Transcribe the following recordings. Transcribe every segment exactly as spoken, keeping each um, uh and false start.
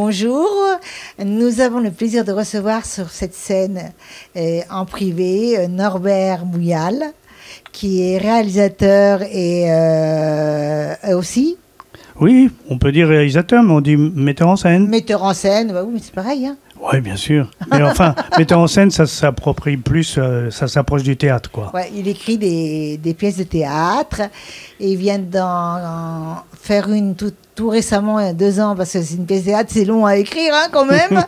Bonjour, nous avons le plaisir de recevoir sur cette scène euh, en privé Norbert Mouyal, qui est réalisateur et euh, aussi... Oui, on peut dire réalisateur, mais on dit metteur en scène. Metteur en scène, bah oui, mais c'est pareil. Hein. Oui, bien sûr. Mais enfin, metteur en scène, ça s'approprie plus, euh, ça s'approche du théâtre, quoi. Ouais, il écrit des, des pièces de théâtre et il vient d'en faire une toute tout récemment, il y a deux ans, parce que c'est une pièce de théâtre, c'est long à écrire hein, quand même,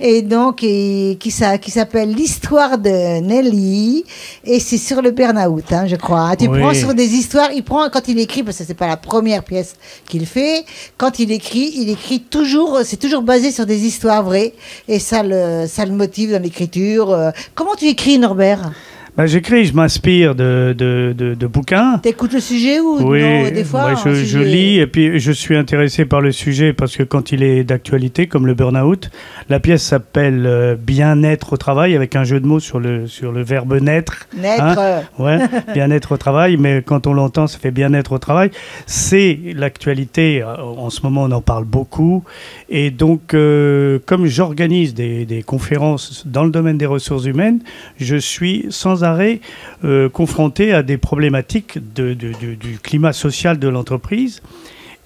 et donc et, qui, qui s'appelle L'Histoire de Nelly, et c'est sur le burn-out, hein, je crois. Tu oui. prends sur des histoires, il prend quand il écrit, parce que c'est pas la première pièce qu'il fait, quand il écrit, il écrit toujours, c'est toujours basé sur des histoires vraies, et ça le, ça le motive dans l'écriture. Comment tu écris, Norbert ? Ben, j'écris, je m'inspire de, de, de, de bouquins. T'écoutes le sujet ou oui, non, des fois ben, je, sujet... je lis et puis je suis intéressé par le sujet parce que quand il est d'actualité, comme le burn-out, la pièce s'appelle euh, Bien-être au travail avec un jeu de mots sur le, sur le verbe naître. Naître hein, ouais, bien-être au travail, mais quand on l'entend, ça fait bien-être au travail. C'est l'actualité, en ce moment on en parle beaucoup. Et donc, euh, comme j'organise des, des conférences dans le domaine des ressources humaines, je suis sans arrêt euh, confronté à des problématiques de, de, de, du climat social de l'entreprise.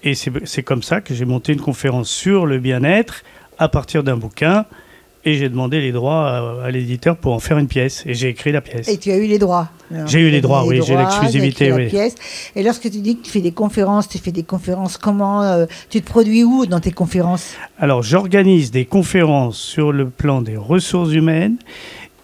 Et c'est comme ça que j'ai monté une conférence sur le bien-être à partir d'un bouquin. Et j'ai demandé les droits à, à l'éditeur pour en faire une pièce. Et j'ai écrit la pièce. Et tu as eu les droits. J'ai eu les droits, les oui. J'ai l'exclusivité, oui. Pièce. Et lorsque tu dis que tu fais des conférences, tu fais des conférences comment euh, tu te produis où dans tes conférences? Alors, j'organise des conférences sur le plan des ressources humaines.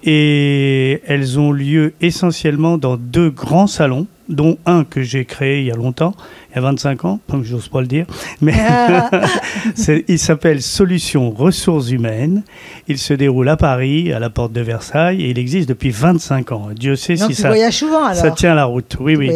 Et elles ont lieu essentiellement dans deux grands salons, dont un que j'ai créé il y a longtemps, il y a vingt-cinq ans, donc j'ose pas le dire, mais il s'appelle Solution Ressources Humaines. Il se déroule à Paris, à la Porte de Versailles, et il existe depuis vingt-cinq ans. Dieu sait donc si ça, souvent, alors. ça tient la route. Oui, tu oui,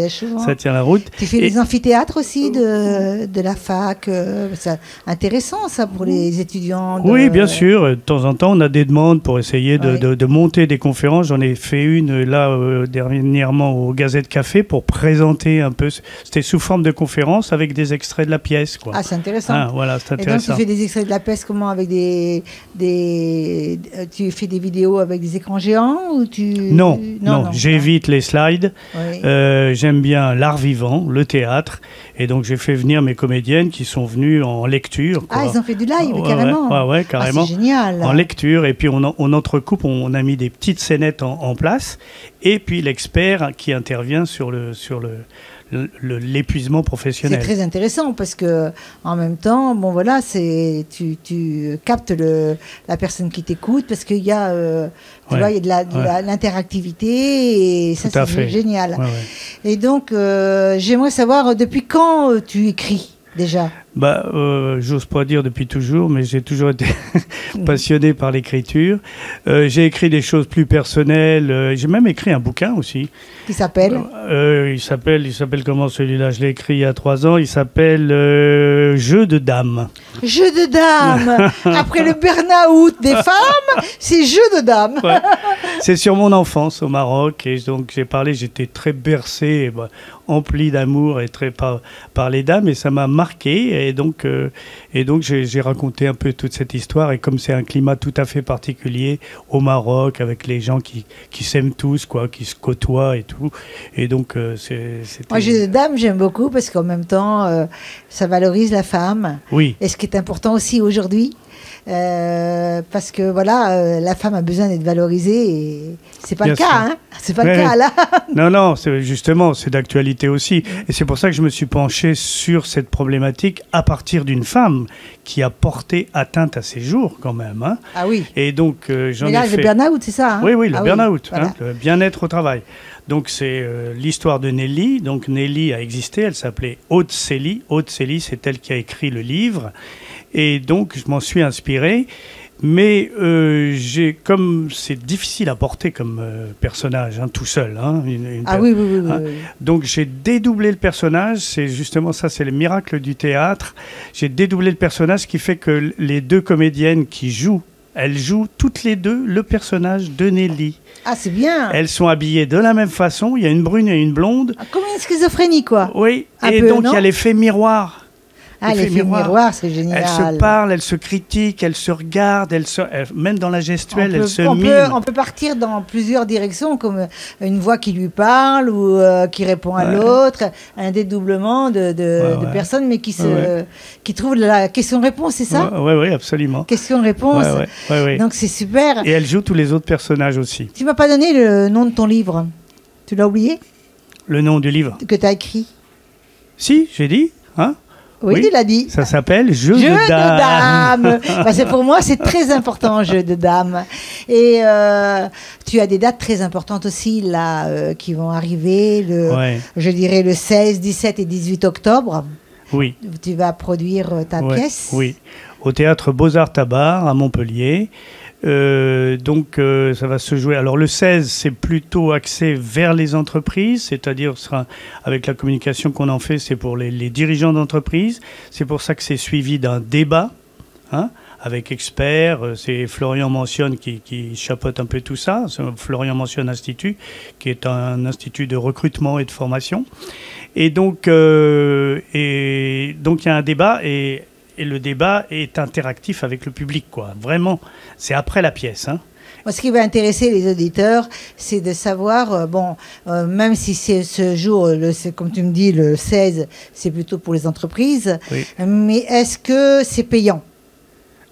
ça tient la route. Tu fais et... des amphithéâtres aussi de, de la fac, euh, c'est intéressant ça pour les étudiants. De... Oui, bien sûr, de temps en temps on a des demandes pour essayer de, oui. de, de monter des conférences. J'en ai fait une là euh, dernièrement au Gazette Café pour présenter un peu, c'était sous forme de conférence avec des extraits de la pièce. Quoi. Ah, c'est intéressant. Ah, voilà, c'est intéressant. Et donc, tu fais des extraits de la pièce comment avec des, des, tu fais des vidéos avec des écrans géants ou tu... Non, non, non, non j'évite les slides. Oui. Euh, j'aime bien l'art vivant, le théâtre. Et donc, j'ai fait venir mes comédiennes qui sont venues en lecture. Quoi. Ah, ils ont fait du live, ouais, carrément. Ouais, ouais, ouais, carrément. Ah, c'est génial. En lecture. Et puis, on, en, on entrecoupe, on, on a mis des petites scénettes en, en place. Et puis, l'expert qui intervient sur le... Sur le l'épuisement professionnel. C'est très intéressant parce que en même temps, bon voilà, c'est tu, tu captes le, la personne qui t'écoute parce qu'il y a, euh, tu ouais, vois, il y a de la, de l'interactivité et tout ça c'est génial. Ouais, ouais. Et donc euh, j'aimerais savoir depuis quand euh, tu écris déjà. Bah, euh, j'ose pas dire depuis toujours, mais j'ai toujours été passionné par l'écriture. Euh, j'ai écrit des choses plus personnelles. Euh, j'ai même écrit un bouquin aussi. Qui s'appelle euh, euh, Il s'appelle, il s'appelle comment celui-là? Je l'ai écrit il y a trois ans. Il s'appelle euh, Jeu de dames. Jeu de dames. Après le burn-out des femmes, c'est Jeu de dames. Ouais. C'est sur mon enfance au Maroc, et donc j'ai parlé. J'étais très bercé, bah, empli d'amour et très par, par les dames, et ça m'a marqué. Et donc, euh, et donc j'ai raconté un peu toute cette histoire. Et comme c'est un climat tout à fait particulier au Maroc, avec les gens qui, qui s'aiment tous, quoi, qui se côtoient et tout. Et donc, euh, c'est... Moi, Jeu de dames, j'aime beaucoup parce qu'en même temps, euh, ça valorise la femme. Oui. Et ce qui est important aussi aujourd'hui, euh, parce que voilà, euh, la femme a besoin d'être valorisée. Et c'est pas Bien le cas, hein. C'est pas Mais, le cas là. Non, non. Justement, c'est d'actualité aussi. Et c'est pour ça que je me suis penché sur cette problématique à partir d'une femme qui a porté atteinte à ses jours quand même. Hein. Ah oui. Et donc euh, j'en ai là, fait. Le burn-out, c'est ça. Hein oui, oui, le ah burn-out, oui, voilà. hein, le bien-être au travail. Donc c'est euh, l'histoire de Nelly. Donc Nelly a existé. Elle s'appelait Aude Celly. Aude Celly, c'est elle qui a écrit le livre. Et donc je m'en suis inspiré. Mais euh, j'ai comme c'est difficile à porter comme euh, personnage hein, tout seul. Hein, une, une ah per... oui, oui, oui, hein. oui, oui, oui. Donc j'ai dédoublé le personnage. C'est justement ça, c'est le miracle du théâtre. J'ai dédoublé le personnage, ce qui fait que les deux comédiennes qui jouent, elles jouent toutes les deux le personnage de Nelly. Ah, c'est bien. Elles sont habillées de la même façon. Il y a une brune et une blonde. Ah, comme une schizophrénie, quoi. Oui. Un et peu, donc il y a l'effet miroir. Ah, les miroirs, miroir, c'est génial. Elles se parlent, elles se critiquent, elles se regardent, elles se, elles, même dans la gestuelle, on elles peut, se on miment. Peut, on peut partir dans plusieurs directions, comme une voix qui lui parle ou euh, qui répond à ouais. l'autre, un dédoublement de, de, ouais, de ouais. personnes, mais qui, se, ouais, ouais. qui trouvent la question-réponse, c'est ça? Oui, ouais, ouais, absolument. Question-réponse. Ouais, ouais, ouais, ouais. Donc c'est super. Et elle joue tous les autres personnages aussi. Tu ne m'as pas donné le nom de ton livre. Tu l'as oublié? Le nom du livre que tu as écrit? Si, j'ai dit. Hein? Oui, oui, il l'a dit. Ça s'appelle Jeu, Jeu de dames. De dames. Ben, pour moi, c'est très important, Jeu de dames. Et euh, tu as des dates très importantes aussi, là, euh, qui vont arriver, le, ouais. je dirais, le seize, dix-sept et dix-huit octobre. Oui. Tu vas produire euh, ta ouais. pièce. Oui, au Théâtre Beaux-Arts Tabar, à Montpellier. Euh, donc, euh, ça va se jouer. Alors, le seize, c'est plutôt axé vers les entreprises, c'est-à-dire, avec la communication qu'on en fait, c'est pour les, les dirigeants d'entreprise. C'est pour ça que c'est suivi d'un débat, hein, avec experts. C'est Florian Mentionne qui, qui chapeaute un peu tout ça. Florian Mentionne Institut, qui est un institut de recrutement et de formation. Et donc, euh, et donc, il y a un débat et... Et le débat est interactif avec le public, quoi. Vraiment, c'est après la pièce, hein. Moi, ce qui va intéresser les auditeurs, c'est de savoir, euh, bon, euh, même si c'est ce jour, le, comme tu me dis, le seize, c'est plutôt pour les entreprises, oui. mais est-ce que c'est payant ?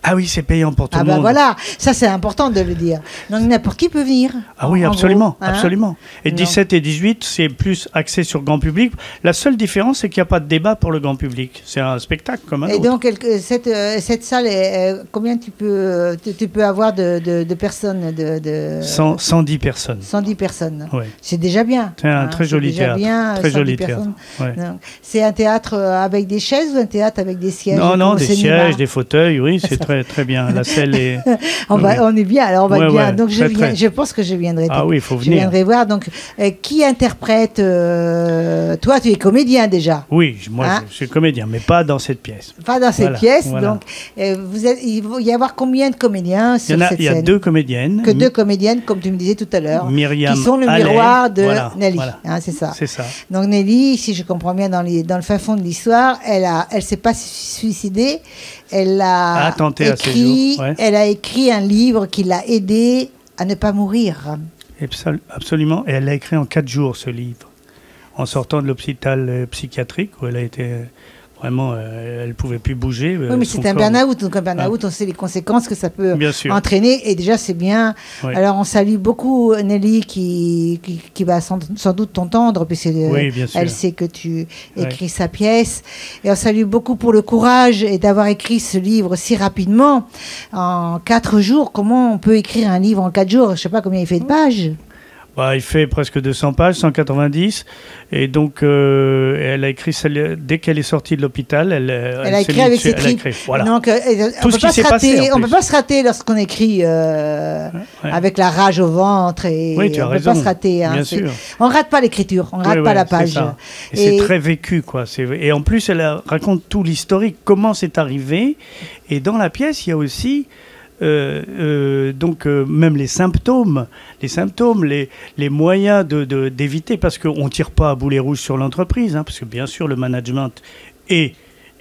Ah oui, c'est payant pour tout ah le bah monde. Ah ben voilà, ça c'est important de le dire. Donc n'importe qui peut venir. Ah oui, absolument, gros, hein absolument. Et non. dix-sept et dix-huit, c'est plus axé sur grand public. La seule différence, c'est qu'il n'y a pas de débat pour le grand public. C'est un spectacle comme un autre. Et donc cette, cette salle, combien tu peux, tu peux avoir de, de, de personnes de, de... cent dix personnes. cent dix personnes. Ouais. C'est déjà bien. C'est un hein, très joli théâtre. Bien, très joli théâtre. Ouais. C'est un théâtre avec des chaises ou un théâtre avec des sièges? Non, non, des sièges, des fauteuils, oui, c'est très, très bien. La selle est... on, va, on est bien, alors on va ouais, bien. Ouais, donc très, je, viens, je pense que je viendrai. Ah oui, il faut venir. Je viendrai voir. Donc, euh, qui interprète euh, toi, tu es comédien déjà. Oui, moi hein je, je suis comédien, mais pas dans cette pièce. Pas dans cette voilà, pièce. Voilà. Donc, euh, vous êtes, il va y avoir combien de comédiens sur il y en a, cette il y a scène? Deux comédiennes. Que deux comédiennes, comme tu me disais tout à l'heure. Myriam qui sont le Allais, miroir de voilà, Nelly. Voilà. Hein, c'est ça. ça. Donc Nelly, si je comprends bien, dans, les, dans le fin fond de l'histoire, elle a, elle s'est pas suicidée. Elle a, a tenté écrit, à ouais. elle a écrit un livre qui l'a aidée à ne pas mourir. Absolument. Et elle l'a écrit en quatre jours, ce livre. En sortant de l'hôpital psychiatrique, où elle a été... Vraiment, euh, elle ne pouvait plus bouger. Euh, oui, mais c'est un burn-out. Donc un burn-out, ah. on sait les conséquences que ça peut entraîner. Et déjà, c'est bien. Oui. Alors, on salue beaucoup Nelly qui, qui, qui va sans, sans doute t'entendre, puisque oui, elle sait que tu écris oui. sa pièce. Et on salue beaucoup pour le courage et d'avoir écrit ce livre si rapidement. En quatre jours, comment on peut écrire un livre en quatre jours? Je ne sais pas combien il fait de pages. Bah, il fait presque deux cents pages, cent quatre-vingt-dix. Et donc, euh, elle a écrit, celle, dès qu'elle est sortie de l'hôpital, elle, elle, elle a écrit avec dessus, ses tripes. Écrit, voilà. Donc, euh, on ne peut, peut pas se rater lorsqu'on écrit euh, ouais. avec la rage au ventre. Et oui, tu as on raison. On ne peut pas se rater. Hein, on ne rate pas l'écriture, on ne rate ouais, pas ouais, la page. Et, et c'est très vécu, quoi. Et en plus, elle raconte tout l'historique, comment c'est arrivé. Et dans la pièce, il y a aussi... Euh, euh, donc euh, même les symptômes, les symptômes, les, les moyens de, d'éviter, parce qu'on ne tire pas à boulet rouge sur l'entreprise, hein, parce que bien sûr le management est,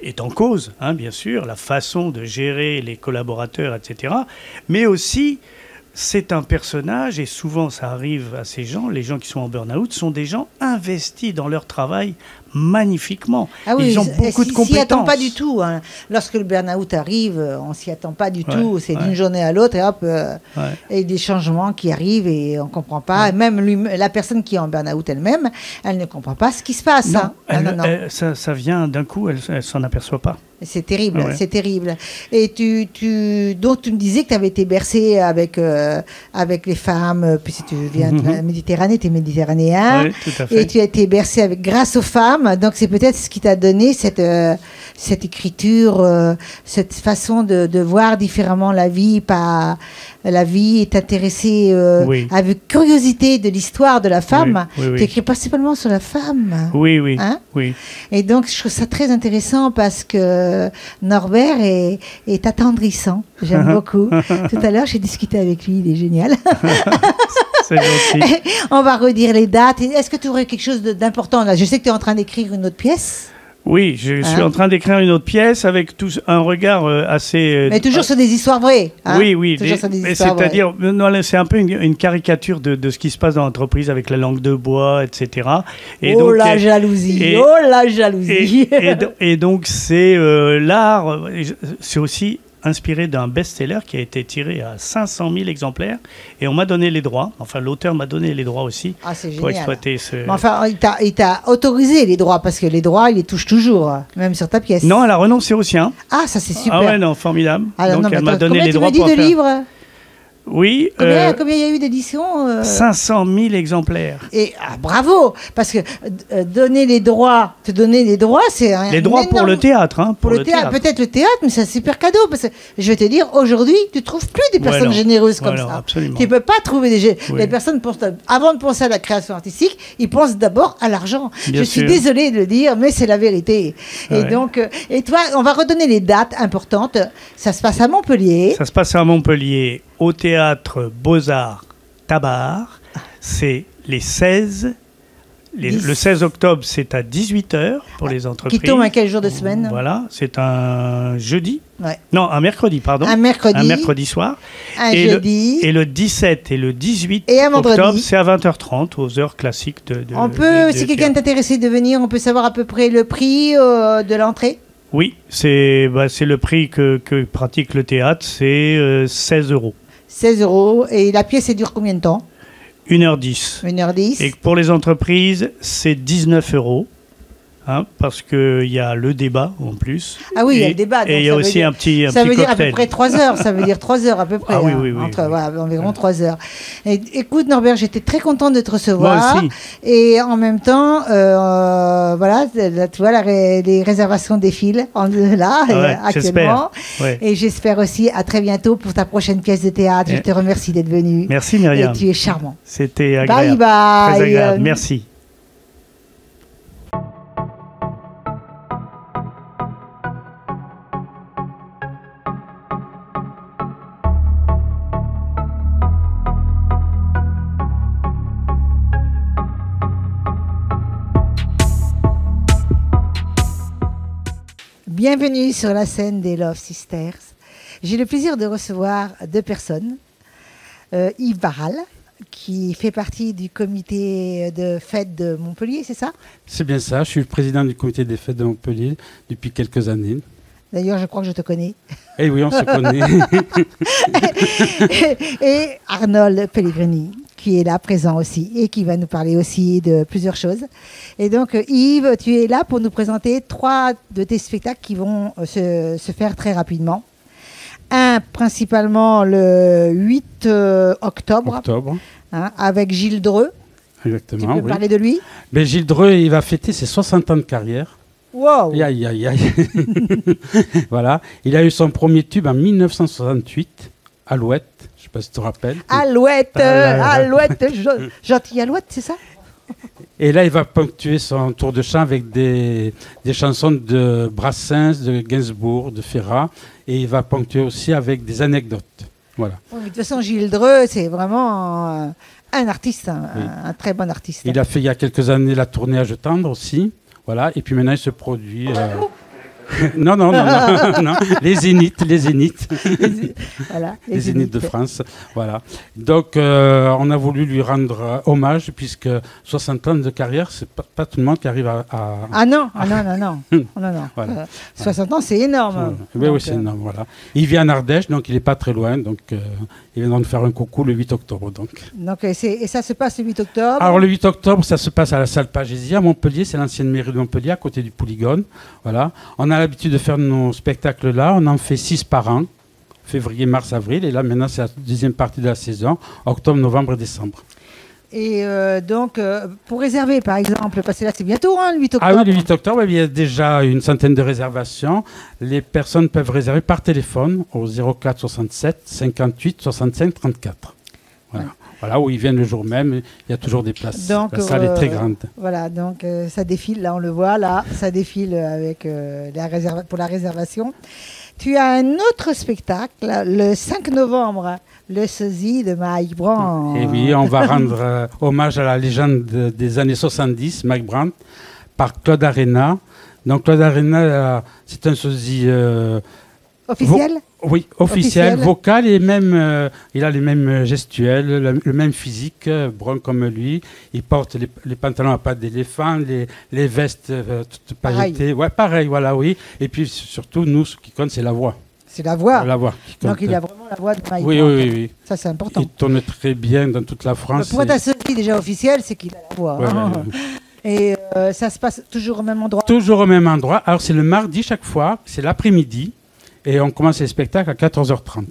est en cause, hein, bien sûr, la façon de gérer les collaborateurs, et cetera. Mais aussi, c'est un personnage, et souvent ça arrive à ces gens, les gens qui sont en burn-out sont des gens investis dans leur travail magnifiquement. Ah oui, ils ont beaucoup de compétences. On s'y attend pas du tout. Hein. Lorsque le burn-out arrive, on s'y attend pas du ouais, tout. C'est ouais. d'une journée à l'autre et hop, euh, ouais. et des changements qui arrivent et on comprend pas. Ouais. Même lui, la personne qui est en burn-out elle-même, elle ne comprend pas ce qui se passe. Non, hein. elle, non, non, non. Elle, ça, ça vient d'un coup, elle, elle s'en aperçoit pas. C'est terrible, ouais. c'est terrible. Et tu, tu, donc tu me disais que tu avais été bercé avec, euh, avec les femmes, puisque tu viens de la Méditerranée, tu es méditerranéen, ouais, tout à fait. Et tu as été bercé avec, grâce aux femmes, donc c'est peut-être ce qui t'a donné cette, euh, cette écriture, euh, cette façon de, de voir différemment la vie, pas, la vie est intéressée euh, oui. avec curiosité de l'histoire de la femme. Oui, oui, oui. Tu écris principalement sur la femme. Oui, oui, hein oui. Et donc je trouve ça très intéressant parce que Norbert est, est attendrissant. J'aime beaucoup. Tout à l'heure, j'ai discuté avec lui. Il est génial. C'est gentil. On va redire les dates. Est-ce que tu aurais quelque chose d'important là? Je sais que tu es en train d'écrire une autre pièce. Oui, je hein? suis en train d'écrire une autre pièce avec tout, un regard euh, assez... Euh, mais toujours euh, sur des histoires vraies. Hein? Oui, oui. C'est-à-dire, c'est un peu une, une caricature de, de ce qui se passe dans l'entreprise avec la langue de bois, et cetera. Et oh donc, la et, jalousie et, Oh la jalousie Et, et, et donc, c'est euh, l'art... C'est aussi... inspiré d'un best-seller qui a été tiré à cinq cent mille exemplaires et on m'a donné les droits, enfin l'auteur m'a donné les droits aussi ah, pour génial. exploiter ce... Mais enfin, il t'a autorisé les droits parce que les droits, il les touche toujours, même sur ta pièce. Non, elle a renoncé aux siens. Ah, ça c'est super. Ah ouais, non, formidable. Alors, donc non, elle m'a donné les droits pour combien tu m'as dit de faire... livres? Oui. Combien, euh, combien il y a eu d'éditions euh... cinq cent mille exemplaires. Et ah, bravo, parce que euh, donner les droits, te donner les droits, c'est un. Les droits énorme... pour le théâtre, hein. Pour, pour le théâtre, théâtre. peut-être le théâtre, mais c'est un super cadeau parce que je vais te dire, aujourd'hui, tu trouves plus des personnes ouais, généreuses comme ouais, ça. Absolument. Tu peux pas trouver des gé... oui. les personnes pensent, avant de penser à la création artistique, ils pensent d'abord à l'argent. Je suis sûr. désolée de le dire, mais c'est la vérité. Ouais. Et donc, euh, et toi, on va redonner les dates importantes. Ça se passe à Montpellier. Ça se passe à Montpellier. Au Théâtre Beaux-Arts Tabar, c'est les seize, les, le seize octobre, c'est à dix-huit heures pour ah, les entreprises. Qui tombe à quel jour de semaine? Voilà, c'est un jeudi. Ouais. Non, un mercredi, pardon. Un mercredi. Un mercredi soir. Un et jeudi. Le, et le dix-sept et le dix-huit et octobre, c'est à vingt heures trente, aux heures classiques de... de on peut, de, si quelqu'un est intéressé de venir, on peut savoir à peu près le prix euh, de l'entrée? Oui, c'est bah, le prix que, que pratique le théâtre, c'est euh, seize euros. seize euros. Et la pièce, elle dure combien de temps? Une heure dix. une heure dix. Et pour les entreprises, c'est dix-neuf euros. Hein, parce qu'il y a le débat, en plus. Ah oui, il y a le débat. Et il y a aussi dire, un petit un Ça petit veut cocktail. dire à peu près trois heures. Ça veut dire trois heures à peu près. Ah oui, hein, oui, oui. Entre, oui. Voilà, environ trois heures. Et, écoute, Norbert, j'étais très contente de te recevoir. Moi aussi. Et en même temps, euh, voilà, tu vois, la ré, les réservations défilent en, là, ouais, actuellement. Ouais. Et j'espère aussi à très bientôt pour ta prochaine pièce de théâtre. Ouais. Je te remercie d'être venu. Merci, Myriam. Et tu es charmant. C'était agréable. Bye, bye. Très agréable. Euh, Merci. Bienvenue sur la scène des Love Sisters. J'ai le plaisir de recevoir deux personnes. Euh, Yves Barral, qui fait partie du comité de fêtes de Montpellier, c'est ça? C'est bien ça, je suis le président du comité des fêtes de Montpellier depuis quelques années. D'ailleurs, je crois que je te connais. Eh oui, on se connaît. Et Arnold Pellegrini, qui est là, présent aussi, et qui va nous parler aussi de plusieurs choses. Et donc, Yves, tu es là pour nous présenter trois de tes spectacles qui vont se, se faire très rapidement. Un, principalement, le huit octobre, octobre. Hein, avec Gilles Dreux. Exactement, Tu peux oui. parler de lui? Mais Gilles Dreux, il va fêter ses soixante ans de carrière. Wow. Aïe, aïe, aïe, aïe. Voilà. Il a eu son premier tube en mille neuf cent soixante-huit, Alouette. Je ne sais pas si tu te rappelles. Alouette, euh, Alouette, gentille Alouette, c'est ça? Et là, il va ponctuer son tour de chant avec des, des chansons de Brassens, de Gainsbourg, de Ferrat. Et il va ponctuer aussi avec des anecdotes. Voilà. Oui, de toute façon, Gilles Dreux, c'est vraiment euh, un artiste, un, oui. un très bon artiste. Il a fait il y a quelques années la tournée à Jeu de dames aussi. Voilà, et puis maintenant il se produit. Euh... non, non, non, non, non, les Zéniths, les Zéniths. Voilà, les, les Zéniths de France. Voilà. Donc, euh, on a voulu lui rendre euh, hommage, puisque soixante ans de carrière, c'est pas, pas tout le monde qui arrive à. à... Ah non, ah non, non, non. Oh, non, non. Voilà. soixante ans, c'est énorme. Oui, oui, c'est euh... énorme. Voilà. Il vit en Ardèche, donc il n'est pas très loin. Donc, euh, il vient de faire un coucou le huit octobre. Donc. Donc, et, et ça se passe le huit octobre? Alors, le huit octobre, ça se passe à la Salle Pagésia, à Montpellier. C'est l'ancienne mairie de Montpellier, à côté du Polygone. Voilà. On a l'habitude de faire nos spectacles là, on en fait six par an, février, mars, avril, et là maintenant c'est la deuxième partie de la saison, octobre, novembre, décembre. Et euh, donc, euh, pour réserver par exemple, parce que là c'est bientôt hein, le huit octobre. Ah oui, le huit octobre, il y a déjà une centaine de réservations. Les personnes peuvent réserver par téléphone au zéro quatre soixante-sept cinquante-huit soixante-cinq trente-quatre. Voilà. Ouais. Voilà, où ils viennent le jour même, il y a toujours des places. Donc, la salle euh, est très grande. Voilà, donc euh, ça défile, là on le voit, là, ça défile avec, euh, la réserva- pour la réservation. Tu as un autre spectacle, le cinq novembre, le sosie de Mike Brant. Et oui, on va rendre euh, hommage à la légende des années soixante-dix, Mike Brant, par Claude Arena. Donc Claude Arena, c'est un sosie... Euh, officiel? Oui, officiel, officiel, vocal, et même, euh, il a les mêmes gestuels, le, le même physique, euh, brun comme lui. Il porte les, les pantalons à pattes d'éléphant, les, les vestes euh, toutes pareilles. Ouais, pareil, voilà, oui. Et puis surtout, nous, ce qui compte, c'est la voix. C'est la voix. La voix qui compte. Donc il a vraiment la voix de Maïa. Oui, oui, oui, oui. Ça, c'est important. Il tourne très bien dans toute la France. Pour ta sosie déjà officielle, c'est qu'il a la voix. Ouais, hein. ouais, ouais, ouais. Et euh, ça se passe toujours au même endroit? Toujours au même endroit. Alors c'est le mardi chaque fois, c'est l'après-midi. Et on commence les spectacles à quatorze heures trente.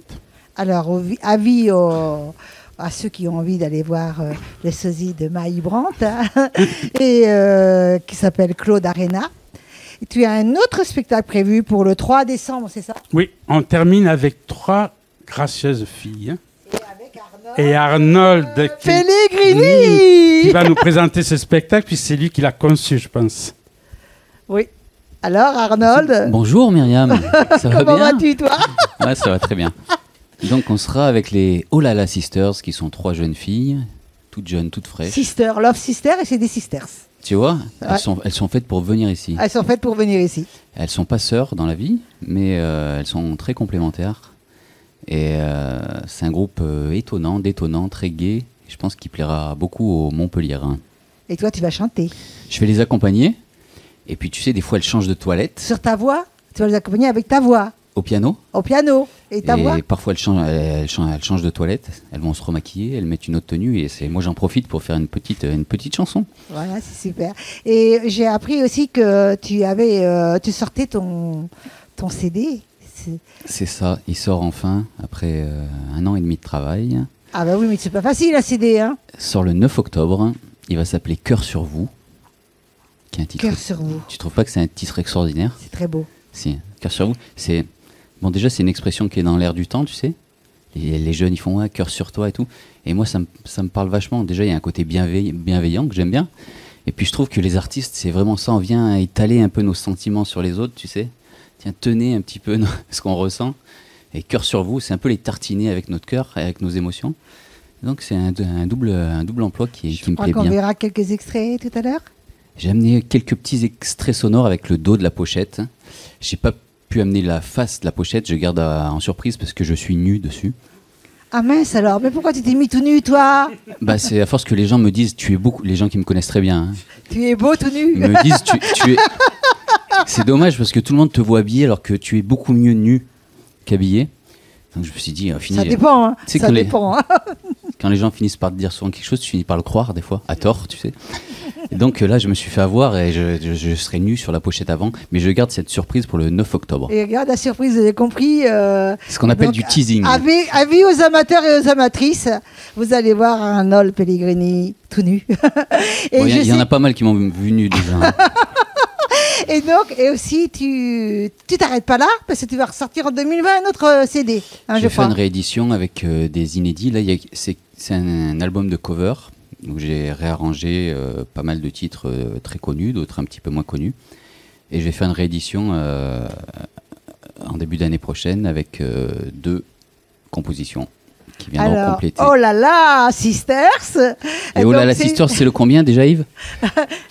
Alors, au, avis au, à ceux qui ont envie d'aller voir euh, le sosie de Mike Brant, hein, et, euh, qui s'appelle Claude Arena. Et tu as un autre spectacle prévu pour le trois décembre, c'est ça? Oui, on termine avec trois gracieuses filles. Et avec Arnold, et Arnold euh, qui, Pellegrini qui va nous présenter ce spectacle, puis c'est lui qui l'a conçu, je pense. Oui. Alors Arnold. Bonjour Myriam, ça va? Comment vas-tu toi? Ouais, ça va très bien. Donc on sera avec les Ohlala Sisters, qui sont trois jeunes filles, toutes jeunes, toutes fraîches. Sisters, Love Sisters, et c'est des sisters. Tu vois, ouais. elles, sont, elles sont faites pour venir ici. Elles sont faites pour venir ici. Elles ne sont pas sœurs dans la vie, mais euh, elles sont très complémentaires. Et euh, c'est un groupe euh, étonnant, détonnant, très gai. Je pense qu'il plaira beaucoup aux Montpelliérains. Et toi, tu vas chanter? Je vais les accompagner. Et puis, tu sais, des fois, elle change de toilette. Sur ta voix? Tu vas les accompagner avec ta voix? Au piano. Au piano. Et ta et voix? Et parfois, elle change, elle, change, elle change de toilette. Elles vont se remaquiller, elles mettent une autre tenue. Et moi, j'en profite pour faire une petite, une petite chanson. Voilà, c'est super. Et j'ai appris aussi que tu, avais, euh, tu sortais ton, ton C D. C'est ça. Il sort enfin, après euh, un an et demi de travail. Ah bah oui, mais c'est pas facile, un C D. Hein. Sort le neuf octobre. Il va s'appeler Cœur sur vous. Cœur sur vous. Tu trouves pas que c'est un titre extraordinaire? C'est très beau. Si, Cœur sur vous. C'est bon, déjà c'est une expression qui est dans l'air du temps, tu sais. Les, les jeunes ils font ouais, cœur sur toi et tout. Et moi ça me ça me parle vachement. Déjà il y a un côté bienveillant, bienveillant que j'aime bien. Et puis je trouve que les artistes c'est vraiment ça. On vient étaler un peu nos sentiments sur les autres, tu sais. Tiens, tenez un petit peu ce qu'on ressent. Et cœur sur vous, c'est un peu les tartiner avec notre cœur, avec nos émotions. Donc c'est un, un double un double emploi qui, qui me plaît bien. Je crois qu'on verra quelques extraits tout à l'heure. J'ai amené quelques petits extraits sonores avec le dos de la pochette. J'ai pas pu amener la face de la pochette, je garde à, en surprise parce que je suis nu dessus. Ah mince alors, mais pourquoi tu t'es mis tout nu toi? Bah c'est à force que les gens me disent tu es beau, les gens qui me connaissent très bien. Hein, tu es beau tout nu. Me disent tu, tu es. C'est dommage parce que tout le monde te voit habillé alors que tu es beaucoup mieux nu qu'habillé. Donc je me suis dit, au final, ça dépend. Hein, ça quand dépend. Les... Hein. Quand les gens finissent par te dire souvent quelque chose, tu finis par le croire des fois, à tort, tu sais. Et donc là, je me suis fait avoir et je, je, je serai nu sur la pochette avant, mais je garde cette surprise pour le neuf octobre. Et regarde la surprise, vous avez compris. Euh, Ce qu'on appelle donc, du teasing. Avis, avis aux amateurs et aux amatrices, vous allez voir Arnold Pellegrini tout nu. Il bon, y, y, y en a pas mal qui m'ont vu nu déjà. Et donc, et aussi, tu tu t'arrêtes pas là, parce que tu vas ressortir en deux mille vingt un autre C D. Hein, je vais faire une réédition avec euh, des inédits. Là, c'est un, un album de cover, où j'ai réarrangé euh, pas mal de titres euh, très connus, d'autres un petit peu moins connus. Et je vais faire une réédition euh, en début d'année prochaine avec euh, deux compositions qui viendront alors compléter. Oh là là, Sisters. Et oh là là, Sisters, c'est le combien déjà, Yves?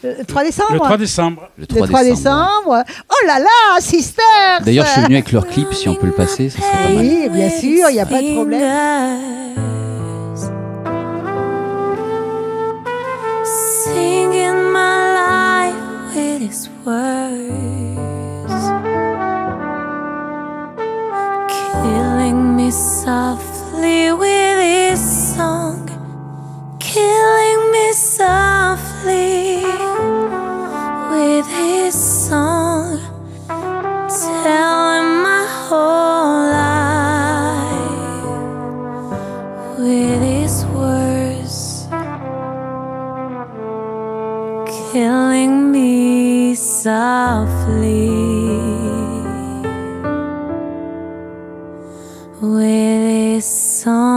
Le trois décembre. Le trois décembre. Le trois décembre. Oh là là, Sisters. D'ailleurs, je suis venu avec leur clip, si on peut le passer, ça serait pas mal. Oui, bien sûr, il n'y a pas de problème. Singing my life with his words, killing me softly with his song, killing me softly with his song, telling my whole life with his words, killing me softly with his song.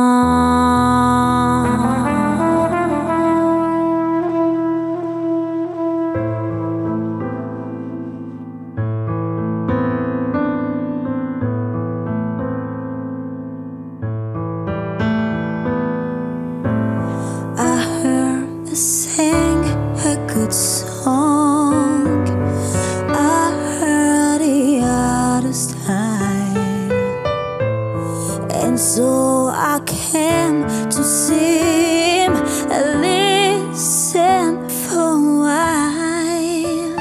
I heard her sing a good song. I him, to see him, and listen for a while.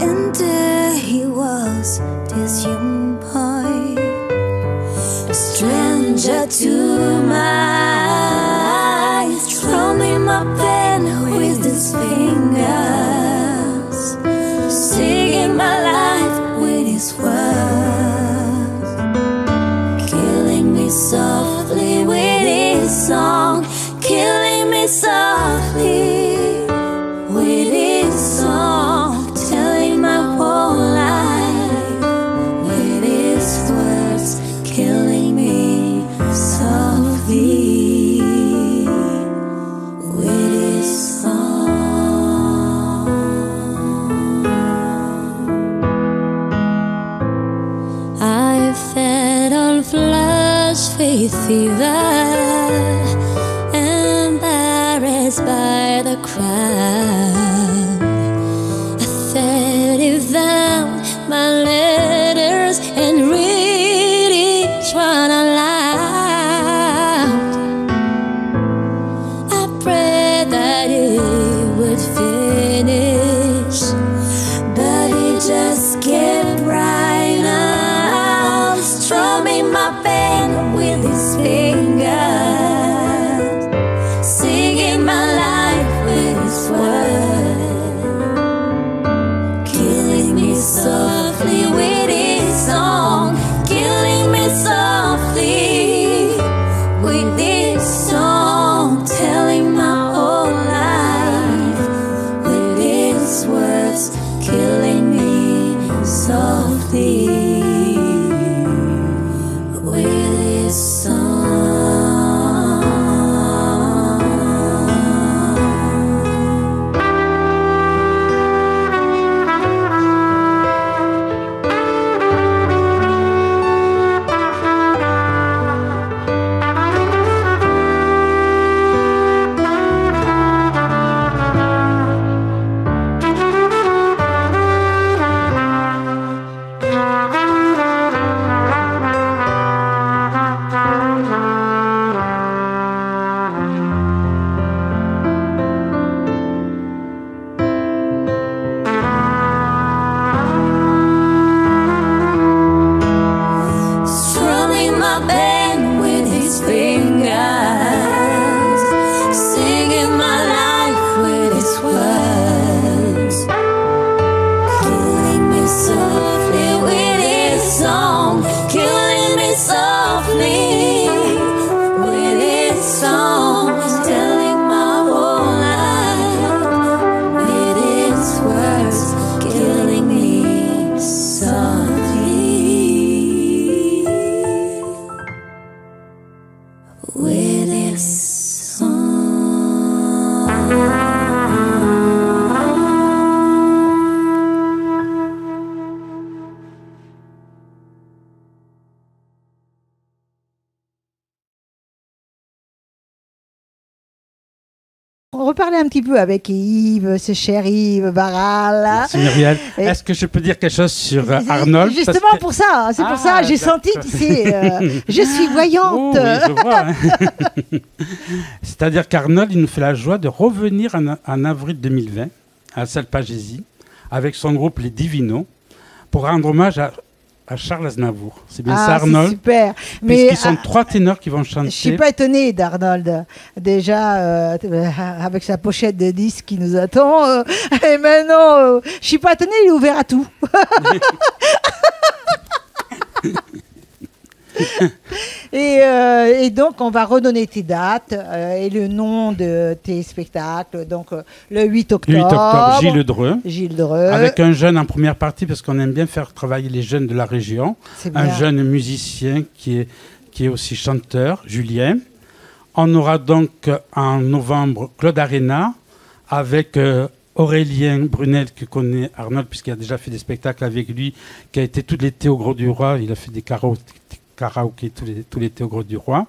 And there he was, this young boy, stranger to my eyes, drumming my pen with his fingers, singing my life with his words. Softly with his song, killing me softly with his song, telling my whole life with his words, killing me softly with his song. I fed on flowers with fever, embarrassed by the crowd, I fed it down my letters and read each one aloud. I prayed that it would finish, but it just kept right on, strumming my pen with his fingers, singing my life with his words, killing me softly with his song, killing me softly with his song, telling my whole life with his words, killing me softly. Un petit peu avec Yves, ce cher Yves Barral. Est-ce que je peux dire quelque chose sur Arnold? Justement que... pour ça, c'est ah, pour ça, j'ai senti, tu sais, euh, je suis voyante. Oh, je vois, hein. C'est-à-dire qu'Arnold, il nous fait la joie de revenir en, en avril deux mille vingt à Salle Pagésia avec son groupe Les Divinos pour rendre hommage à À Charles Aznavour. C'est bien ah, ça, Arnold. Super. Puisqu'ils sont ah, trois ténors qui vont chanter. Je suis pas étonnée d'Arnold. Déjà, euh, avec sa pochette de disques qui nous attend. Euh, et maintenant, euh, je suis pas étonnée, il est ouvert à tout. et, euh, et donc, on va redonner tes dates euh, et le nom de tes spectacles. Donc, euh, le huit octobre. Le huit octobre, Gilles Dreux. Gilles Dreux. Avec un jeune en première partie, parce qu'on aime bien faire travailler les jeunes de la région. Un jeune musicien qui est, qui est aussi chanteur, Julien. On aura donc euh, en novembre Claude Arena avec euh, Aurélien Brunel, que connaît Arnold, puisqu'il a déjà fait des spectacles avec lui, qui a été tout l'été au Gros du Roi. Il a fait des karaokés. karaoké tous les, tous les Théâtre Beaux-Arts Tabar.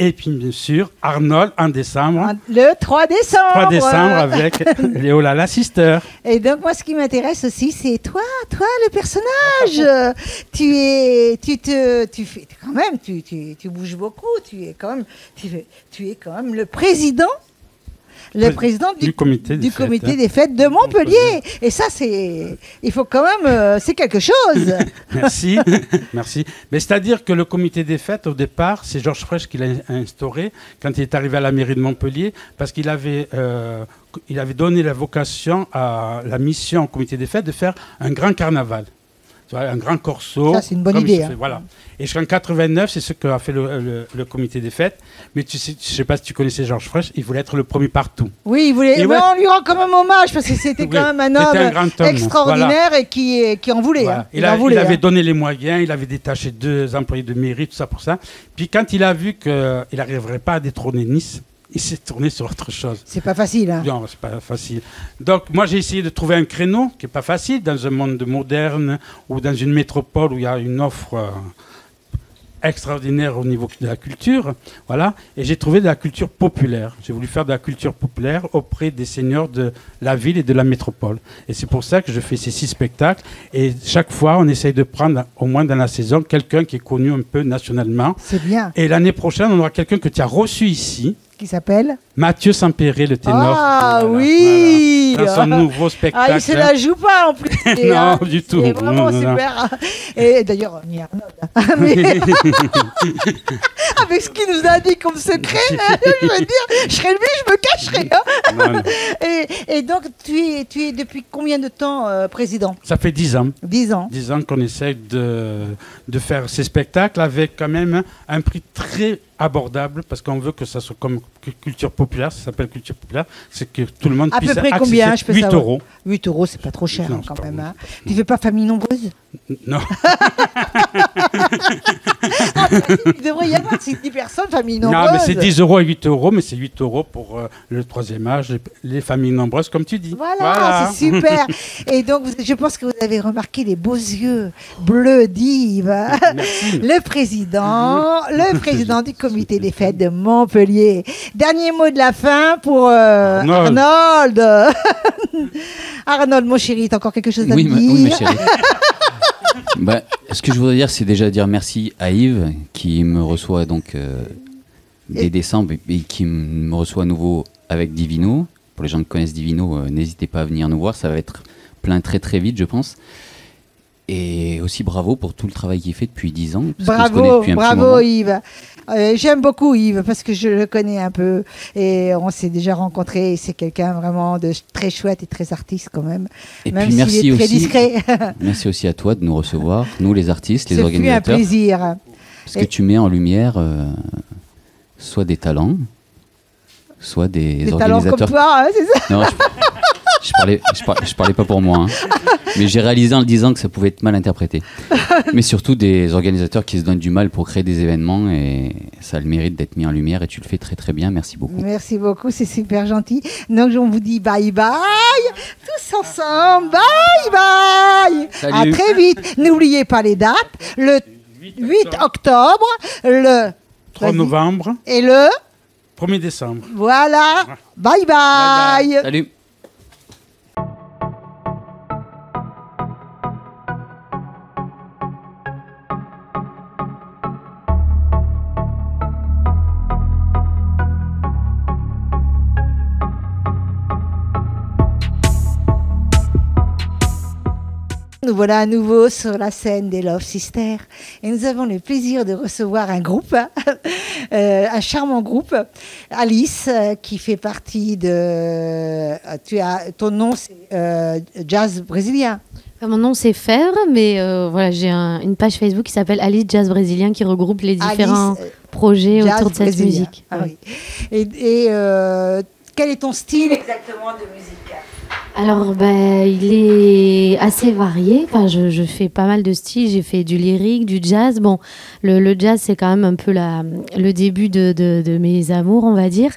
Et puis, bien sûr, Arnold, un décembre. Le trois décembre. trois décembre avec les Ohlala Sisters. Et donc, moi, ce qui m'intéresse aussi, c'est toi, toi, le personnage. tu es, tu te, tu fais, quand même, tu, tu, tu bouges beaucoup. Tu es quand même, tu, tu es quand même le président. Le président du, du comité, des, du fêtes, comité hein. des fêtes de Montpellier. Montpellier. Et ça, c'est, il faut quand même, euh, c'est quelque chose. Merci, merci. Mais c'est-à-dire que le comité des fêtes, au départ, c'est Georges Frèche qui l'a instauré quand il est arrivé à la mairie de Montpellier, parce qu'il avait, euh, il avait donné la vocation à la mission au comité des fêtes de faire un grand carnaval. Un grand corso. Ça, c'est une bonne idée. Hein. Fait, voilà. Et jusqu'en quatre-vingt-neuf, c'est ce qu'a fait le, le, le comité des fêtes. Mais tu sais, je ne sais pas si tu connaissais Georges Frèche, il voulait être le premier partout. Oui, il voulait. Et mais ouais. on lui rend quand même hommage parce que c'était oui. quand même un homme, un grand homme extraordinaire voilà. et qui, qui en voulait. Voilà. Hein. Il, il, a, en voulait il avait hein. donné les moyens, il avait détaché deux employés de mairie, tout ça pour ça. Puis quand il a vu qu'il n'arriverait pas à détrôner Nice, il s'est tourné sur autre chose. C'est pas facile. Hein. Non, c'est pas facile. Donc, moi, j'ai essayé de trouver un créneau qui n'est pas facile dans un monde moderne ou dans une métropole où il y a une offre euh, extraordinaire au niveau de la culture. Voilà. Et j'ai trouvé de la culture populaire. J'ai voulu faire de la culture populaire auprès des seniors de la ville et de la métropole. Et c'est pour ça que je fais ces six spectacles. Et chaque fois, on essaye de prendre, au moins dans la saison, quelqu'un qui est connu un peu nationalement. C'est bien. Et l'année prochaine, on aura quelqu'un que tu as reçu ici. Qui s'appelle Mathieu Sampéré, le ténor. Ah voilà, oui voilà. Dans son nouveau spectacle. Ah, il se la joue pas en plus. Non, hein, du tout. C'est vraiment non, super. Non. Et d'ailleurs, on y Arnold. Avec ce qu'il nous a dit comme secret, je veux dire, je serais lui, je me cacherais. Hein. Non, non. Et, et donc, tu es, tu es depuis combien de temps euh, président? Ça fait dix ans. Dix ans. Dix ans qu'on essaie de, de faire ces spectacles avec quand même un prix très abordable, parce qu'on veut que ça soit comme culture populaire, ça s'appelle culture populaire, c'est que tout le monde puisse accéder. À peu près combien, je peux savoir? huit euros. huit euros, c'est pas trop cher non, hein, quand même. Hein. Tu fais pas famille nombreuse? Non. Il devrait y avoir dix personnes, famille nombreuse. Non, mais c'est dix euros et huit euros, mais c'est huit euros pour euh, le troisième âge, les, les familles nombreuses, comme tu dis. Voilà, voilà. C'est super. Et donc, je pense que vous avez remarqué les beaux yeux bleus d'Yves. Le président, le président du comité Comité des fêtes de Montpellier. Dernier mot de la fin pour euh, Arnold. Arnold. Arnold, mon chéri, t'as encore quelque chose à oui, dire? Oui, ma chérie. Bah, ce que je voudrais dire, c'est déjà dire merci à Yves, qui me reçoit donc euh, dès et... décembre et qui me reçoit à nouveau avec Divino. Pour les gens qui connaissent Divino, euh, n'hésitez pas à venir nous voir. Ça va être plein très très vite, je pense. Et aussi bravo pour tout le travail qu'il fait depuis dix ans. Bravo, depuis bravo Yves. Euh, J'aime beaucoup Yves parce que je le connais un peu et on s'est déjà rencontrés. C'est quelqu'un vraiment de très chouette et très artiste quand même. Et même puis merci il est très aussi. Discret. Merci aussi à toi de nous recevoir, nous les artistes, les Ce organisateurs. C'est un plaisir. Parce et que tu mets en lumière euh, soit des talents, soit des, des organisateurs. Des talents comme toi, hein, c'est ça? Non, je... Je parlais, je, parlais, je parlais pas pour moi, hein. Mais j'ai réalisé en le disant que ça pouvait être mal interprété. Mais surtout des organisateurs qui se donnent du mal pour créer des événements et ça a le mérite d'être mis en lumière et tu le fais très très bien. Merci beaucoup. Merci beaucoup, c'est super gentil. Donc on vous dit bye bye, tous ensemble, bye bye. Salut. À très vite. N'oubliez pas les dates, le huit octobre, le trois novembre et le premier décembre. Voilà, bye bye. Bye bye. Salut. Nous voilà à nouveau sur la scène des Love Sisters et nous avons le plaisir de recevoir un groupe, euh, un charmant groupe, Alice, euh, qui fait partie de... Tu as, ton nom, c'est euh, Jazz Brésilien. Enfin, mon nom, c'est Fer, mais euh, voilà, j'ai un, une page Facebook qui s'appelle Alice Jazz Brésilien qui regroupe les différents Alice, projets Jazz autour de cette Brésilien. Musique. Ah, oui. Et, et euh, quel est ton style exactement de musique ? Alors, bah, il est assez varié. Enfin, je, je fais pas mal de styles. J'ai fait du lyrique, du jazz. Bon, le, le jazz, c'est quand même un peu la, le début de, de, de mes amours, on va dire.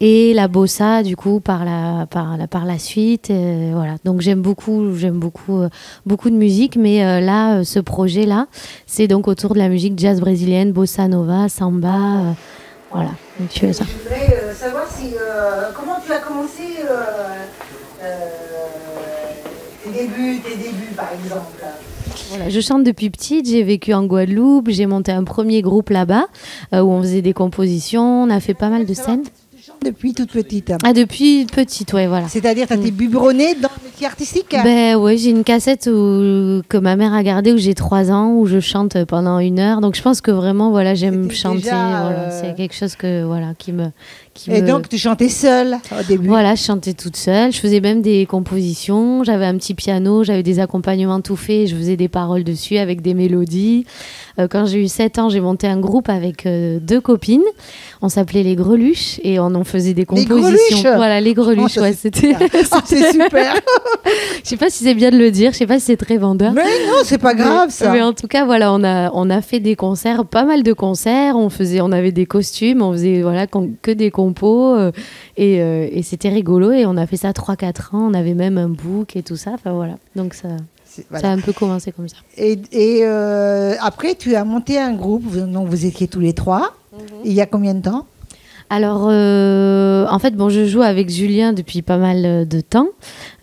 Et la bossa, du coup, par la, par la, par la suite. Euh, voilà. Donc, j'aime beaucoup, j'aime beaucoup, euh, beaucoup de musique. Mais euh, là, euh, ce projet-là, c'est donc autour de la musique jazz brésilienne, bossa nova, samba. Euh, Voilà, monsieur. Je voudrais euh, savoir si, euh, comment tu as commencé euh, euh, tes débuts, tes débuts par exemple. Voilà, je chante depuis petite, j'ai vécu en Guadeloupe, j'ai monté un premier groupe là-bas euh, où on faisait des compositions, on a fait pas mal de scènes. Depuis toute petite. Hein. Ah, depuis petite, ouais, voilà. C'est-à-dire, tu as été biberonnée dans le métier artistique? Ben oui, j'ai une cassette où, que ma mère a gardée où j'ai trois ans, où je chante pendant une heure. Donc je pense que vraiment, voilà, j'aime chanter. Déjà, voilà. Euh... C'est quelque chose que, voilà, qui me... Qui et me... donc tu chantais seule au début? Voilà, je chantais toute seule. Je faisais même des compositions. J'avais un petit piano, j'avais des accompagnements tout faits. Je faisais des paroles dessus avec des mélodies. Euh, quand j'ai eu sept ans, j'ai monté un groupe avec euh, deux copines. On s'appelait Les Greluches et on en faisait des compositions. Les voilà, Les Greluches, ouais, c'était... Oh, c'est super. Je sais pas si c'est bien de le dire, je sais pas si c'est très vendeur. Mais non, c'est pas grave mais, ça. Mais en tout cas, voilà, on a, on a fait des concerts, pas mal de concerts. On, faisait, on avait des costumes, on faisait voilà, que des concerts. Et, euh, et c'était rigolo et on a fait ça trois quatre ans, on avait même un book et tout ça, enfin voilà, donc ça, voilà. Ça a un peu commencé comme ça. Et, et euh, après tu as monté un groupe, donc vous étiez tous les trois, mmh. Il y a combien de temps? Alors, euh, en fait, bon, je joue avec Julien depuis pas mal de temps.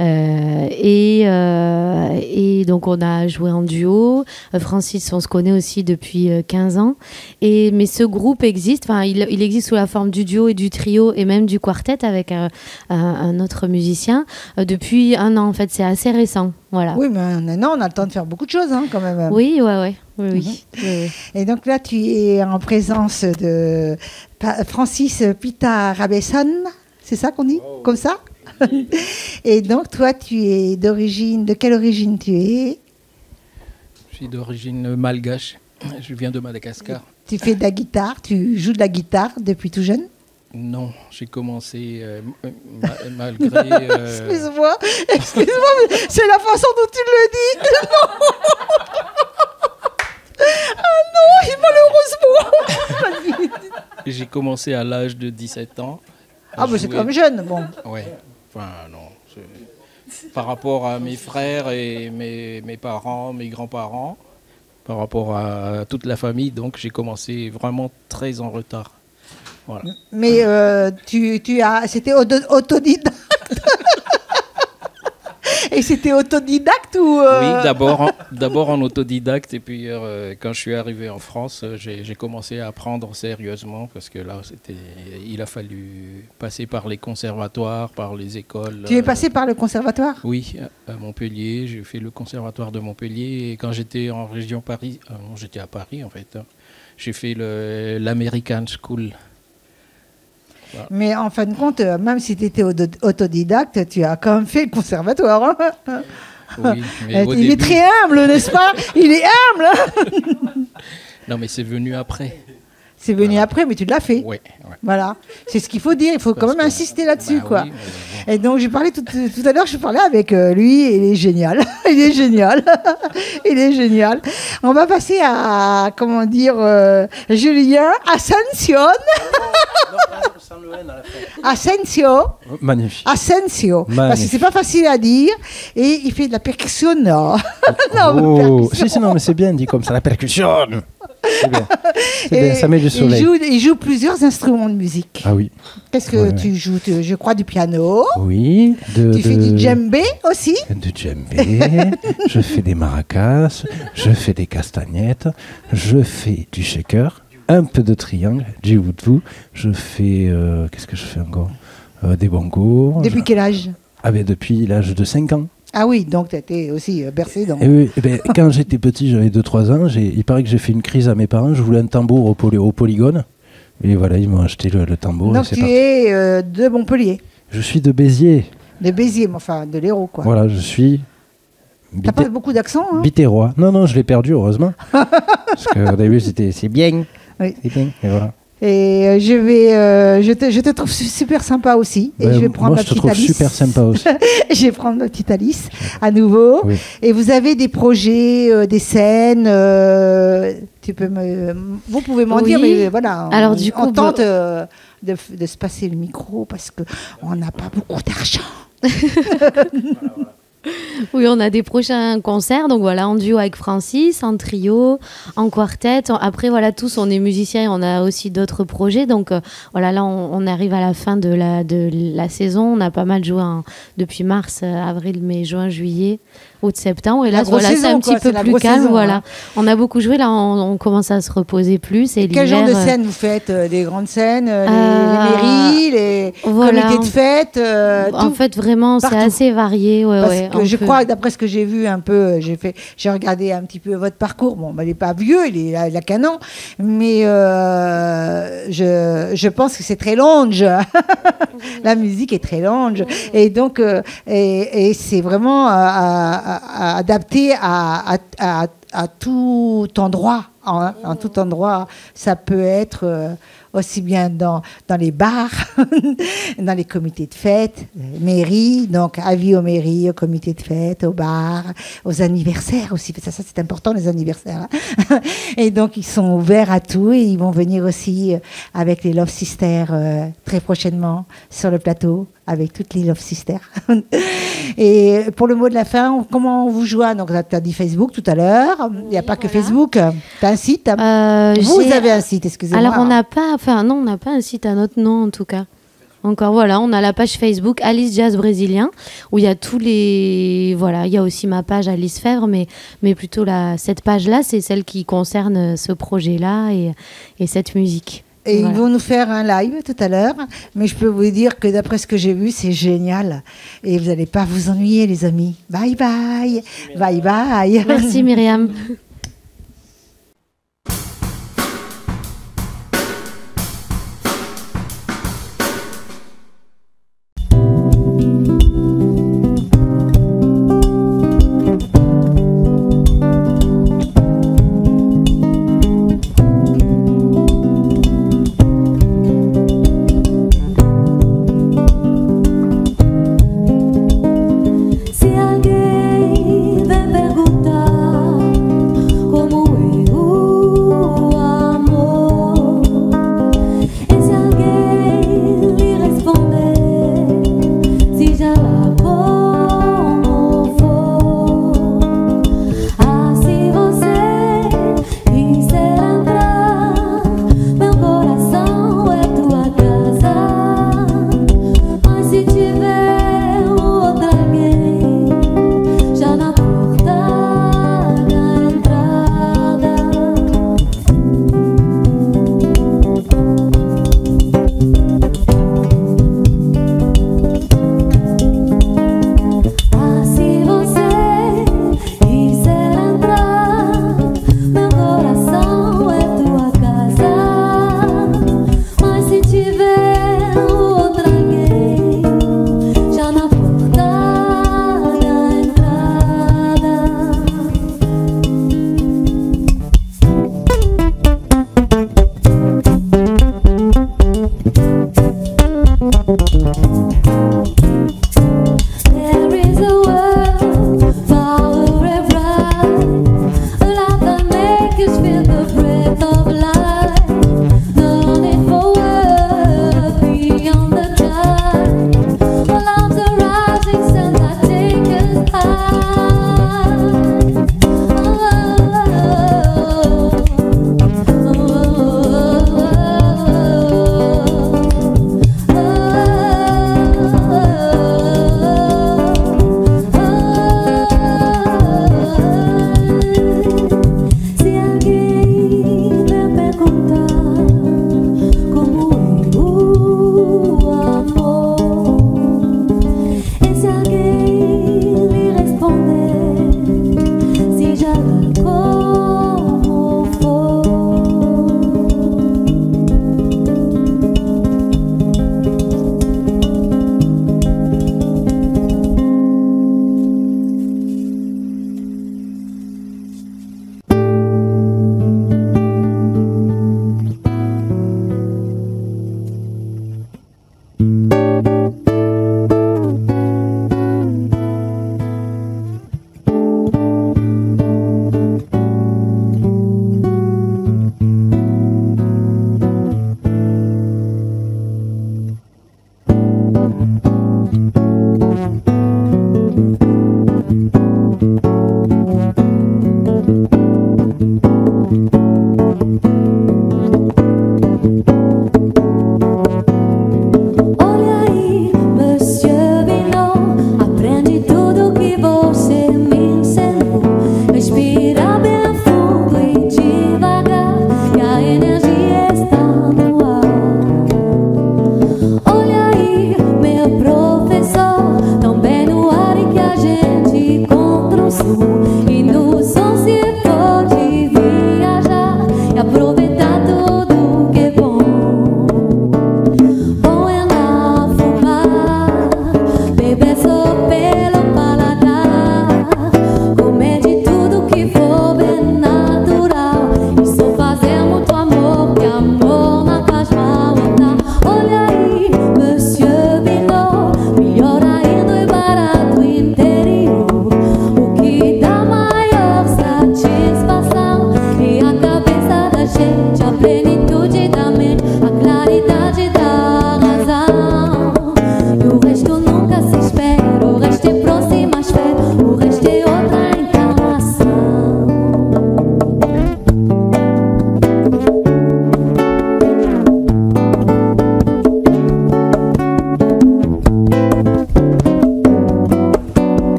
Euh, et, euh, et donc, on a joué en duo. Francis, on se connaît aussi depuis quinze ans. Et, mais ce groupe existe, enfin, il, il existe sous la forme du duo et du trio et même du quartet avec un, un, un autre musicien depuis un an. En fait, c'est assez récent. Voilà. Oui, mais un an, on a le temps de faire beaucoup de choses hein, quand même. Oui, ouais, ouais. Oui, oui. Oui. Et donc là, tu es en présence de Francis Pita Rabesson, c'est ça qu'on dit? Oh. Comme ça? Et donc, toi, tu es d'origine... De quelle origine tu es? Je suis d'origine malgache. Je viens de Madagascar. Tu fais de la guitare? Tu joues de la guitare depuis tout jeune? Non, j'ai commencé euh, ma malgré... Euh... Excuse-moi, excuse-moi, c'est la façon dont tu le dis. Ah non, malheureusement. J'ai commencé à l'âge de dix-sept ans. Ah mais c'est quand même jeune, bon. Oui, enfin non. Par rapport à mes frères et mes, mes parents, mes grands-parents, par rapport à toute la famille, donc j'ai commencé vraiment très en retard. Voilà. Mais euh, tu, tu as... C'était autodidacte. Et c'était autodidacte ou euh... Oui, d'abord en, d'abord en autodidacte. Et puis, euh, quand je suis arrivé en France, j'ai commencé à apprendre sérieusement parce que là, c'était, il a fallu passer par les conservatoires, par les écoles. Tu es passé par le conservatoire? Oui, à Montpellier. J'ai fait le conservatoire de Montpellier. Et quand j'étais en région Paris, euh, j'étais à Paris en fait, hein, j'ai fait l'American School. Voilà. Mais en fin de compte, même si tu étais autodidacte, tu as quand même fait le conservatoire. Hein oui, mais il début... est très humble, n'est-ce pas? Il est humble. Non, mais c'est venu après. C'est venu voilà. Après, mais tu l'as fait. Oui. Ouais. Voilà. C'est ce qu'il faut dire. Il faut Parce quand même que... insister là-dessus, bah, quoi. Oui, bon. Et donc, j'ai parlé tout, tout à l'heure. Je parlais avec euh, lui. Et il est génial. Il est génial. Il est génial. On va passer à comment dire euh, Julien Ascension. Ascension. Magnifique. Ascension. Parce que c'est pas facile à dire. Et il fait de la percussion. Non, oh. Si, si, non, mais c'est bien dit comme ça. La percussion. C'est bien. Bien. Ça met du soleil. Il joue, il joue plusieurs instruments de musique. Ah oui. Qu'est-ce que ouais, tu ouais. joues tu, je crois du piano. Oui. De, tu de... fais du djembé aussi. Du djembé. Je fais des maracas. Je fais des castagnettes. Je fais du shaker. Un peu de triangle. Du woodoo. Je fais. Euh, Qu'est-ce que je fais encore euh, des bongos. Depuis je... quel âge? Ah ben depuis l'âge de cinq ans. Ah oui, donc tu étais aussi bercé dans... Et oui, et ben, quand j'étais petit, j'avais deux trois ans, il paraît que j'ai fait une crise à mes parents, je voulais un tambour au, poly, au polygone, et voilà, ils m'ont acheté le, le tambour. Donc et tu parti. es euh, de Montpellier? Je suis de Béziers. De Béziers, mais enfin de l'Hérault, quoi. Voilà, je suis... T'as pas beaucoup d'accent, hein? Bitérois. Non, non, je l'ai perdu, heureusement. Parce qu'au début, c'était c'est bien. Oui. Bien, et voilà. Et euh, je vais, euh, je, te, je te trouve super sympa aussi. Et bah, je vais prendre moi, je te trouve Alice. super sympa aussi. Je vais prendre ma petite Alice à nouveau. Oui. Et vous avez des projets, euh, des scènes. Euh, tu peux me, vous pouvez m'en oui. dire, mais voilà. Alors on, du coup, on tente euh, de, de se passer le micro parce que on n'a pas beaucoup d'argent. Voilà, voilà. Oui, on a des prochains concerts, donc voilà, en duo avec Francis, en trio, en quartet. Après, voilà, tous, on est musiciens et on a aussi d'autres projets. Donc euh, voilà, là, on, on arrive à la fin de la, de la saison. On a pas mal joué en, depuis mars, avril, mai, juin, juillet, août, septembre. Et là, voilà, c'est un petit quoi, peu plus calme. Saison, voilà. Hein. On a beaucoup joué, là, on, on commence à se reposer plus. Et, et quel genre de scène euh... vous faites? Des grandes scènes, euh, les, les mairies, les voilà, comités de fête, euh, en tout, fait, vraiment, c'est assez varié. Ouais, Parce ouais, que je peut... crois, d'après ce que j'ai vu un peu, j'ai fait, j'ai regardé un petit peu votre parcours. Bon, bah, il n'est pas vieux, il est là qu'un an, mais euh, je, je pense que c'est très longe. La musique est très longe. Et donc, euh, et, et c'est vraiment adapté à, à, à, à, à tout endroit. En, en tout endroit, ça peut être... Euh, aussi bien dans, dans les bars, dans les comités de fête, mairies, donc avis aux mairies, aux comités de fête, aux bars, aux anniversaires aussi. Ça, ça c'est important, les anniversaires. Hein. Et donc, ils sont ouverts à tout et ils vont venir aussi avec les Love Sisters euh, très prochainement sur le plateau, avec toutes les Love Sisters. Et pour le mot de la fin, comment on vous joint? Donc, tu as dit Facebook tout à l'heure. Oui, il n'y a pas voilà. que Facebook. Tu as un site euh, Vous avez un site, excusez-moi. Alors, on n'a pas, enfin, non, on n'a pas un site à notre nom, en tout cas. Encore, voilà, on a la page Facebook Alice Jazz Brésilien, où il y a tous les... Voilà, il y a aussi ma page Alice Fèvre, mais, mais plutôt la, cette page-là, c'est celle qui concerne ce projet-là et, et cette musique. Et voilà. Ils vont nous faire un live tout à l'heure. Mais je peux vous dire que d'après ce que j'ai vu, c'est génial. Et vous n'allez pas vous ennuyer, les amis. Bye bye. Bye bye. Merci Myriam.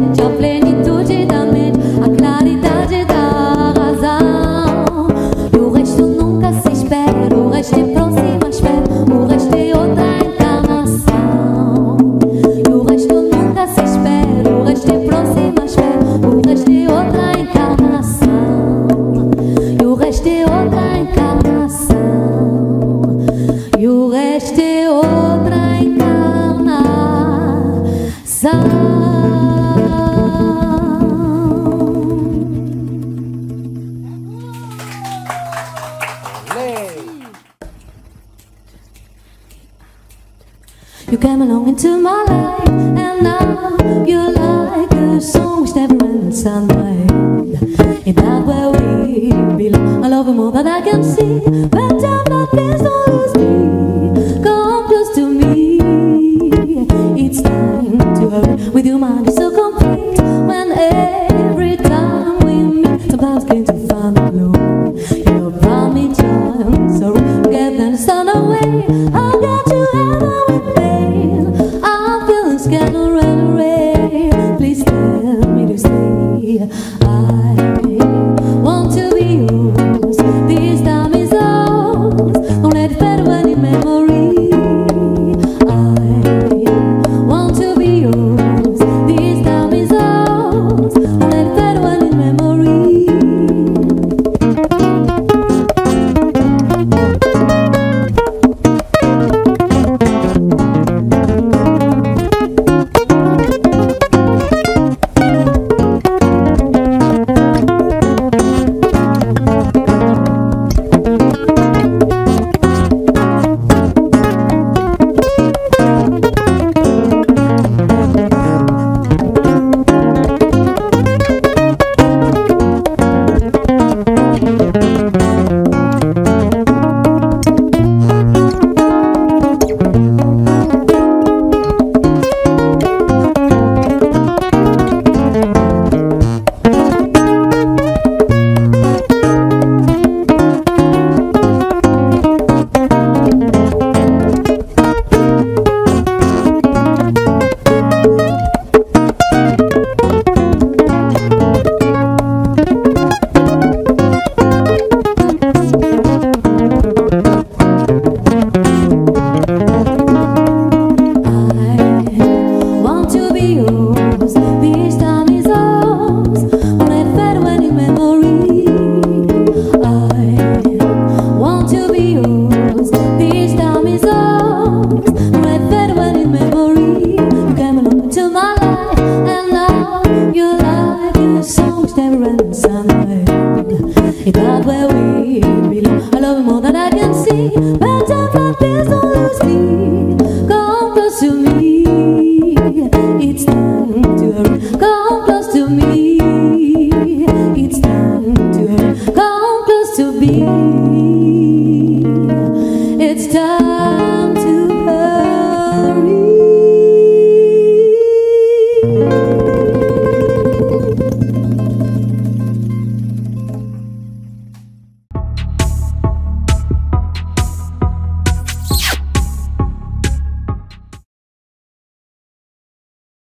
Ah